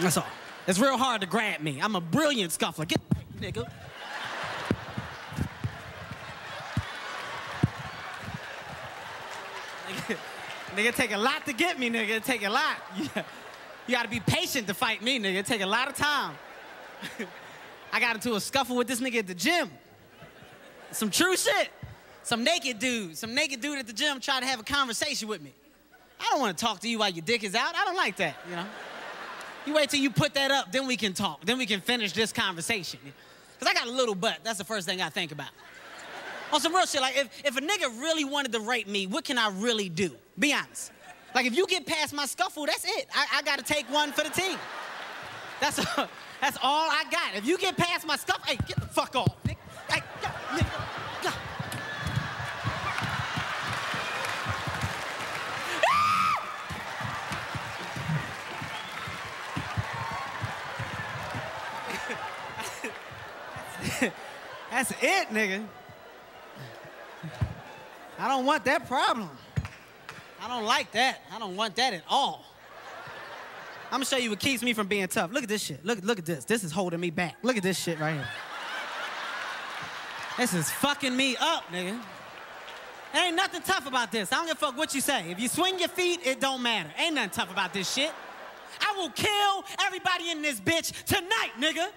That's all. It's real hard to grab me. I'm a brilliant scuffler. Get back, nigga. Nigga, take a lot to get me, nigga. It take a lot. You gotta be patient to fight me, nigga. It take a lot of time. I got into a scuffle with this nigga at the gym. Some true shit. Some naked dude at the gym tried to have a conversation with me. I don't want to talk to you while your dick is out. I don't like that, you know? You wait till you put that up, then we can talk. Then we can finish this conversation. Because I got a little butt. That's the first thing I think about. On some real shit, like, if a nigga really wanted to rape me, what can I really do? Be honest. Like, if you get past my scuffle, that's it. I got to take one for the team. That's all I got. If you get past my scuffle, hey, get the fuck off, nigga. Hey, nigga. That's it, nigga. I don't want that problem. I don't like that. I don't want that at all. I'm gonna show you what keeps me from being tough. Look at this shit. Look at this. This is holding me back. Look at this shit right here. This is fucking me up, nigga. There ain't nothing tough about this. I don't give a fuck what you say. If you swing your feet, it don't matter. Ain't nothing tough about this shit. I will kill everybody in this bitch tonight, nigga.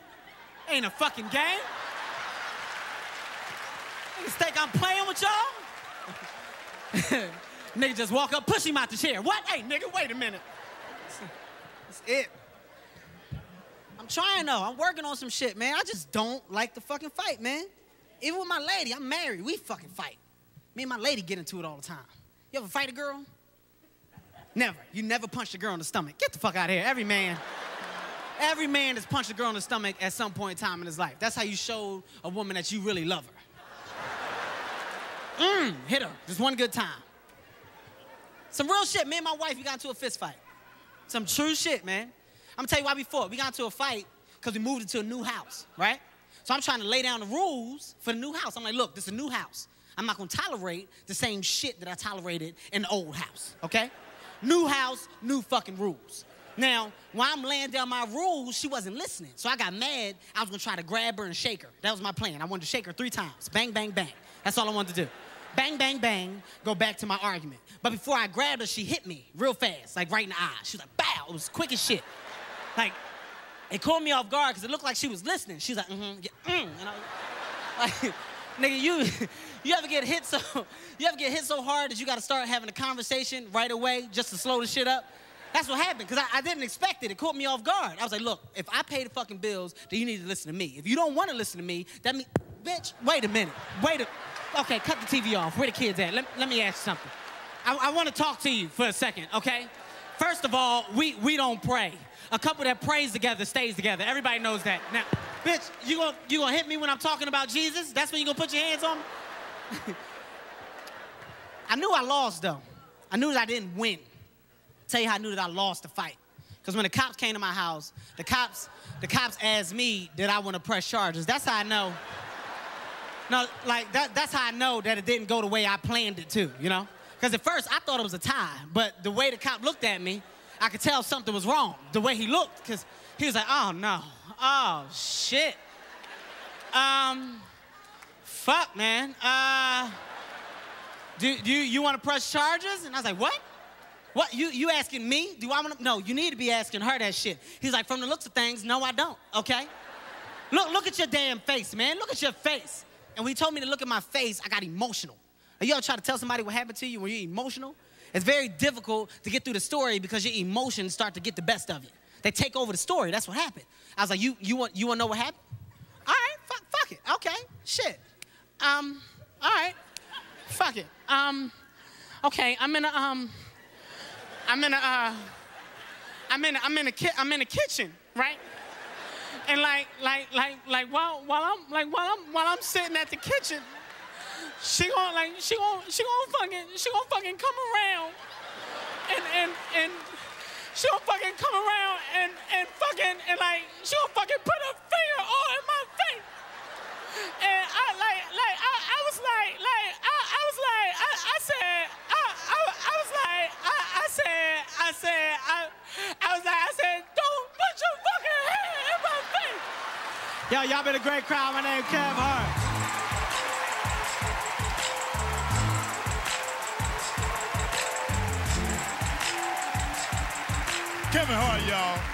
Ain't a fucking game. Niggas think I'm playing with y'all? Nigga just walk up, push him out the chair. What? Hey, nigga, wait a minute. That's it. I'm trying, though. I'm working on some shit, man. I just don't like to fucking fight, man. Even with my lady, I'm married. We fucking fight. Me and my lady get into it all the time. You ever fight a girl? Never. You never punch a girl in the stomach. Get the fuck out of here. Every man has punched a girl in the stomach at some point in time in his life. That's how you show a woman that you really love her. Hit her. Just one good time. Some real shit. Me and my wife, we got into a fist fight. Some true shit, man. I'm gonna tell you why we fought. We got into a fight because we moved into a new house, right? So I'm trying to lay down the rules for the new house. I'm like, look, this is a new house. I'm not gonna tolerate the same shit that I tolerated in the old house, okay? New house, new fucking rules. Now, while I'm laying down my rules, she wasn't listening. So I got mad. I was gonna try to grab her and shake her. That was my plan. I wanted to shake her 3 times. Bang, bang, bang. That's all I wanted to do. Bang, bang, bang, go back to my argument. But before I grabbed her, she hit me real fast, like right in the eye. She was like, bow, it was quick as shit. Like, it caught me off guard because it looked like she was listening. She was like, mm-hmm, yeah, mm, and I was like, nigga, you ever get hit so hard that you gotta start having a conversation right away just to slow the shit up? That's what happened, because I didn't expect it. It caught me off guard. I was like, look, if I pay the fucking bills, then you need to listen to me. If you don't wanna listen to me, that means, bitch, wait a minute, okay, cut the TV off. Where the kids at? Let me ask you something. I want to talk to you for a second, okay? First of all, we don't pray. A couple that prays together stays together. Everybody knows that. Now, bitch, you gonna hit me when I'm talking about Jesus? That's when you gonna put your hands on me? I knew I lost, though. I knew that I didn't win. I'll tell you how I knew that I lost the fight. Because when the cops came to my house, the cops asked me, did I want to press charges? That's how I know. No, like, that's how I know that it didn't go the way I planned it to, you know? Because at first, I thought it was a tie, but the way the cop looked at me, I could tell something was wrong, the way he looked, because he was like, oh, no. Oh, shit. Fuck, man. Do you want to press charges? And I was like, what? What, you asking me? Do I want to? No, you need to be asking her that shit. He's like, from the looks of things, no, I don't, okay? Look at your damn face, man. Look at your face. And when he told me to look at my face, I got emotional. Now, you ever try to tell somebody what happened to you when you're emotional? It's very difficult to get through the story because your emotions start to get the best of you. They take over the story. That's what happened. I was like, you want to know what happened? All right, fuck it. Okay, shit. All right, fuck it. Okay, I'm in a kitchen, right? And while I'm sitting at the kitchen, she gonna fucking come around, and she gonna fucking come around and she gonna fucking put her finger all in my face, and I said, don't put your Yo, y'all been a great crowd. My name's Kevin Hart. Kevin Hart, y'all.